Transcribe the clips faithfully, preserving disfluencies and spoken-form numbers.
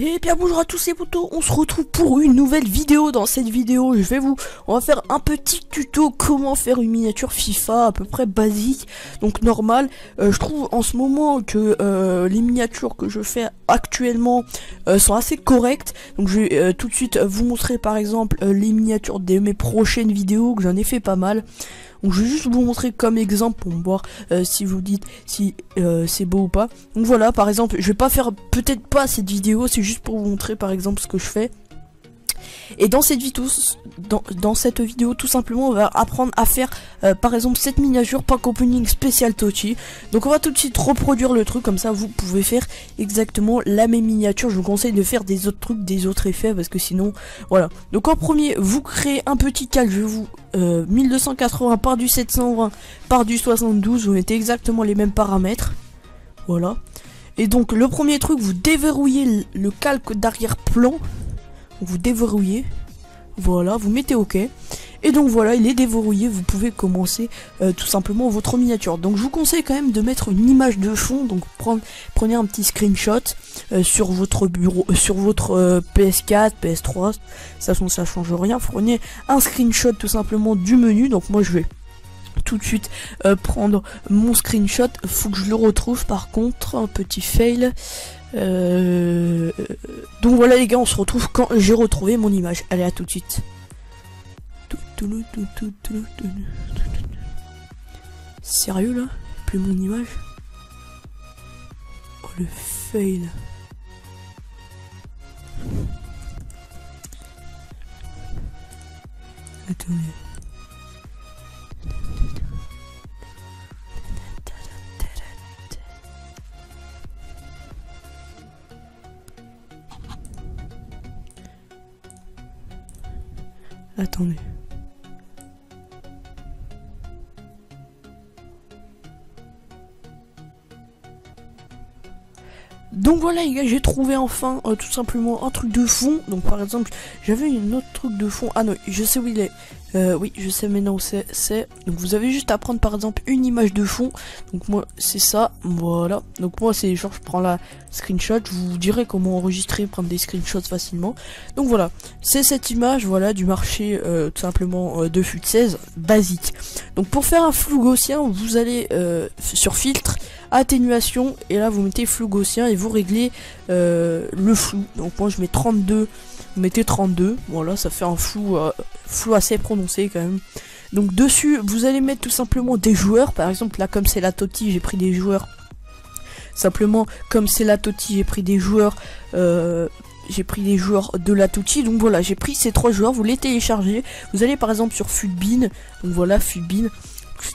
Et bien bonjour à tous les potos, on se retrouve pour une nouvelle vidéo. Dans cette vidéo, je vais vous, on va faire un petit tuto comment faire une miniature FIFA à peu près basique, donc normal. Euh, je trouve en ce moment que euh, les miniatures que je fais actuellement euh, sont assez correctes. Donc je vais euh, tout de suite vous montrer par exemple euh, les miniatures de mes prochaines vidéos, que j'en ai fait pas mal. Donc je vais juste vous montrer comme exemple pour voir euh, si vous dites si euh, c'est beau ou pas. Donc voilà, par exemple, je vais pas faire peut-être pas cette vidéo, c'est juste pour vous montrer par exemple ce que je fais. Et dans cette vidéo, dans, dans cette vidéo tout simplement, on va apprendre à faire euh, par exemple cette miniature pack opening spécial T O T Y. Donc on va tout de suite reproduire le truc, comme ça vous pouvez faire exactement la même miniature. Je vous conseille de faire des autres trucs, des autres effets, parce que sinon voilà. Donc en premier, vous créez un petit calque. Je vous euh, mille deux cent quatre-vingts par du sept cent vingt par du soixante-douze, vous mettez exactement les mêmes paramètres. Voilà. Et donc le premier truc, vous déverrouillez le calque d'arrière-plan. Vous déverrouillez, voilà, vous mettez OK. Et donc voilà, il est déverrouillé, vous pouvez commencer euh, tout simplement votre miniature. Donc je vous conseille quand même de mettre une image de fond, donc prendre, prenez un petit screenshot euh, sur votre bureau, euh, sur votre euh, P S quatre, P S trois, ça, ça change rien. Prenez un screenshot tout simplement du menu, donc moi je vais tout de suite euh, prendre mon screenshot, faut que je le retrouve par contre, un petit fail. Euh... Donc voilà les gars, on se retrouve quand j'ai retrouvé mon image. Allez, à tout de suite. Sérieux là? Plus mon image? Oh le fail. Attendez. Attendez. Donc voilà les gars, j'ai trouvé enfin euh, tout simplement un truc de fond. Donc par exemple, j'avais une autre truc de fond. Ah non, je sais où il est. Euh, oui, je sais maintenant où c'est. Donc vous avez juste à prendre par exemple une image de fond. Donc moi c'est ça. Voilà. Donc moi c'est genre je prends la screenshot. Je vous dirai comment enregistrer, prendre des screenshots facilement. Donc voilà, c'est cette image voilà du marché euh, tout simplement euh, de FUT seize basique. Donc pour faire un flou gaussien, vous allez euh, sur filtre, atténuation, et là vous mettez flou gaussien et vous réglez euh, le flou. Donc moi je mets trente-deux, vous mettez trente-deux, voilà, ça fait un flou euh, flou assez prononcé quand même. Donc dessus vous allez mettre tout simplement des joueurs. Par exemple là, comme c'est la T O T Y, j'ai pris des joueurs simplement, comme c'est la T O T Y, j'ai pris des joueurs euh, j'ai pris des joueurs de la T O T Y. Donc voilà, j'ai pris ces trois joueurs, vous les téléchargez, vous allez par exemple sur Futbin. Donc voilà, Futbin,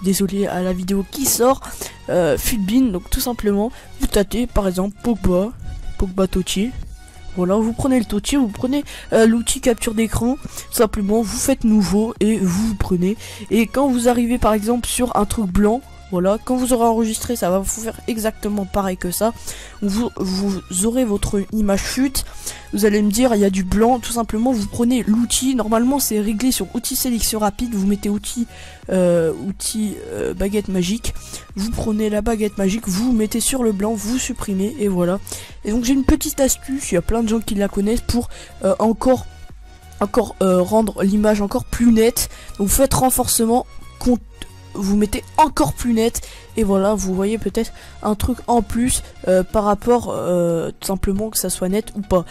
désolé à la vidéo qui sort, euh, Futbin. Donc tout simplement vous tâtez par exemple Pogba, Pogba T O T Y. Voilà, vous prenez le T O T Y, vous prenez euh, l'outil capture d'écran, tout simplement vous faites nouveau et vous, vous prenez. Et quand vous arrivez par exemple sur un truc blanc, voilà, quand vous aurez enregistré, ça va vous faire exactement pareil que ça. Vous, vous aurez votre image FUT, vous allez me dire il y a du blanc, tout simplement vous prenez l'outil, normalement c'est réglé sur outil sélection rapide, vous mettez outil, euh, outil euh, baguette magique, vous prenez la baguette magique, vous mettez sur le blanc, vous supprimez et voilà. Et donc j'ai une petite astuce, il y a plein de gens qui la connaissent pour euh, encore, encore euh, rendre l'image encore plus nette. Donc vous faites renforcement, compte, vous mettez encore plus net et voilà, vous voyez peut-être un truc en plus euh, par rapport euh, tout simplement que ça soit net ou pas.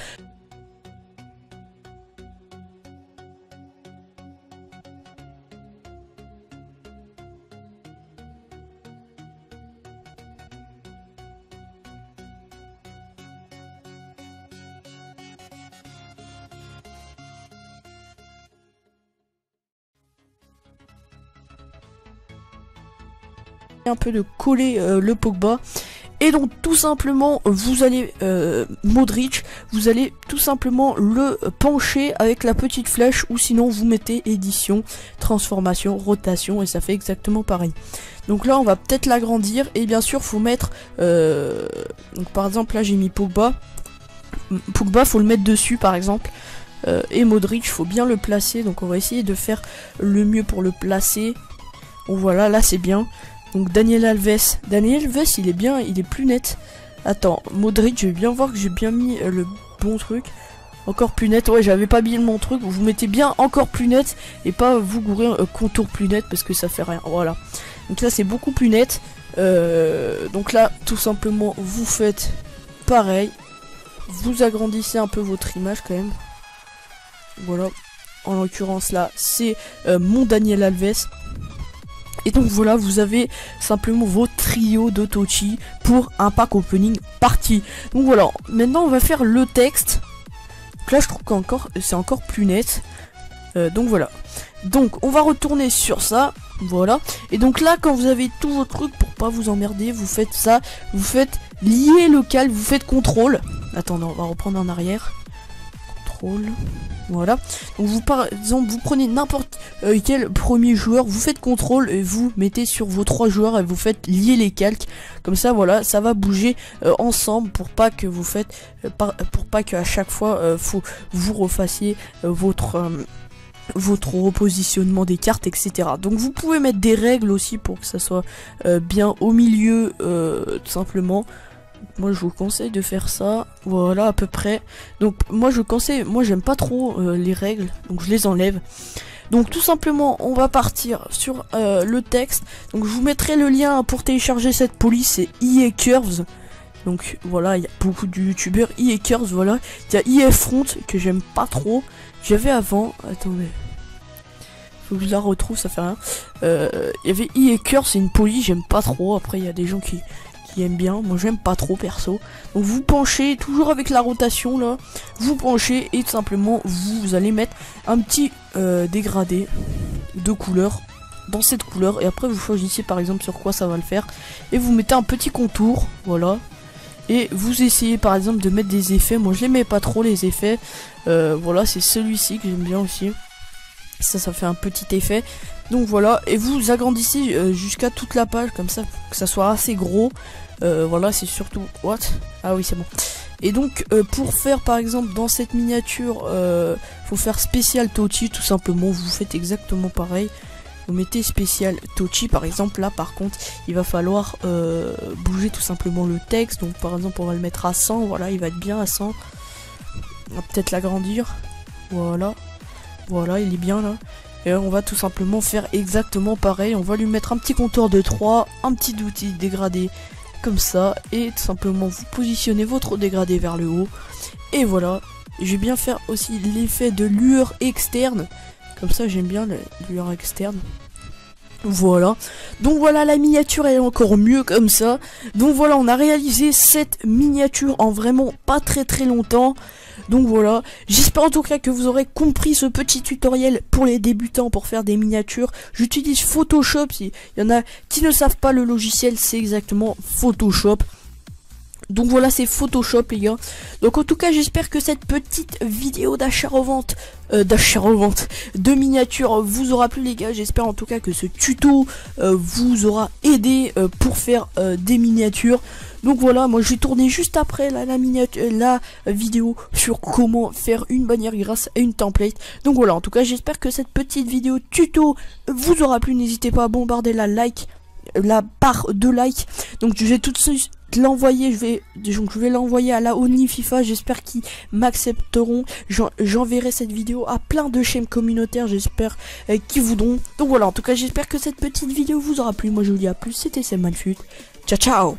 Un peu de coller euh, le Pogba. Et donc tout simplement vous allez euh, Modric, vous allez tout simplement le pencher avec la petite flèche, ou sinon vous mettez édition, transformation, rotation et ça fait exactement pareil. Donc là on va peut-être l'agrandir et bien sûr faut mettre euh, donc par exemple là j'ai mis Pogba, Pogba faut le mettre dessus par exemple. Euh, et Modric faut bien le placer, donc on va essayer de faire le mieux pour le placer. Bon voilà, là c'est bien. Donc Daniel Alves, Daniel Alves il est bien, il est plus net. Attends, Modric, je vais bien voir que j'ai bien mis le bon truc. Encore plus net, ouais j'avais pas mis mon truc, vous mettez bien encore plus net et pas vous gourir euh, contour plus net parce que ça fait rien, voilà. Donc là c'est beaucoup plus net, euh, donc là tout simplement vous faites pareil, vous agrandissez un peu votre image quand même, voilà, en l'occurrence là c'est euh, mon Daniel Alves. Et donc voilà, vous avez simplement vos trios de Toty pour un pack opening party. Donc voilà, maintenant on va faire le texte. Donc là je trouve qu'encore c'est encore plus net. Euh, donc voilà. Donc on va retourner sur ça. Voilà. Et donc là quand vous avez tous vos trucs pour pas vous emmerder, vous faites ça. Vous faites lier local, vous faites contrôle. Attendez, on va reprendre en arrière. Contrôle. Voilà, donc vous par exemple vous prenez n'importe euh, quel premier joueur, vous faites contrôle et vous mettez sur vos trois joueurs et vous faites lier les calques, comme ça voilà, ça va bouger euh, ensemble pour pas que vous faites euh, par, pour pas qu'à chaque fois euh, faut vous refassiez euh, votre euh, votre repositionnement des cartes, etc. Donc vous pouvez mettre des règles aussi pour que ça soit euh, bien au milieu, euh, tout simplement. Moi je vous conseille de faire ça, voilà à peu près. Donc moi je conseille, moi j'aime pas trop euh, les règles, donc je les enlève. Donc tout simplement on va partir sur euh, le texte. Donc je vous mettrai le lien pour télécharger cette police, c'est I A Curves. Donc voilà, il y a beaucoup de youtubeurs I A Curves, voilà. Il y a I A Front que j'aime pas trop, j'avais avant, attendez. Je la retrouve, ça fait rien. Il euh, y avait I A Curves, c'est une police, j'aime pas trop, après il y a des gens qui... qui aime bien, moi j'aime pas trop perso. Donc vous penchez, toujours avec la rotation là, vous penchez et tout simplement vous, vous allez mettre un petit euh, dégradé de couleur dans cette couleur et après vous choisissez par exemple sur quoi ça va le faire et vous mettez un petit contour, voilà. Et vous essayez par exemple de mettre des effets, moi je les mets pas trop les effets, euh, voilà c'est celui-ci que j'aime bien aussi. Ça, ça fait un petit effet. Donc voilà, et vous agrandissez euh, jusqu'à toute la page, comme ça, pour que ça soit assez gros. Euh, voilà, c'est surtout... What? Ah oui, c'est bon. Et donc, euh, pour faire, par exemple, dans cette miniature, euh, faut faire spécial Toty, tout simplement. Vous faites exactement pareil. Vous mettez spécial Toty, par exemple. Là, par contre, il va falloir euh, bouger tout simplement le texte. Donc, par exemple, on va le mettre à cent. Voilà, il va être bien à cent. On va peut-être l'agrandir. Voilà. Voilà, il est bien là. Et on va tout simplement faire exactement pareil. On va lui mettre un petit contour de trois, un petit outil dégradé comme ça. Et tout simplement, vous positionnez votre dégradé vers le haut. Et voilà. Je vais bien faire aussi l'effet de lueur externe. Comme ça, j'aime bien la lueur externe. Voilà. Donc voilà, la miniature est encore mieux comme ça. Donc voilà, on a réalisé cette miniature en vraiment pas très très longtemps. Donc voilà, j'espère en tout cas que vous aurez compris ce petit tutoriel pour les débutants pour faire des miniatures. J'utilise Photoshop, il y en a qui ne savent pas le logiciel, c'est exactement Photoshop. Donc voilà, c'est Photoshop les gars. Donc en tout cas, j'espère que cette petite vidéo d'achat-revente, euh, d'achat-revente de miniatures vous aura plu les gars. J'espère en tout cas que ce tuto euh, vous aura aidé euh, pour faire euh, des miniatures. Donc voilà, moi j'ai tourné juste après la, la, miniature, la vidéo sur comment faire une bannière grâce à une template. Donc voilà, en tout cas j'espère que cette petite vidéo tuto vous aura plu. N'hésitez pas à bombarder la like, la barre de like. Donc j'ai tout de suite l'envoyer, je vais donc je vais l'envoyer à la OnlyFifa, j'espère qu'ils m'accepteront, j'enverrai cette vidéo à plein de chaînes communautaires, j'espère euh, qu'ils voudront. Donc voilà, en tout cas j'espère que cette petite vidéo vous aura plu, moi je vous dis à plus, c'était FUT seize, ciao ciao.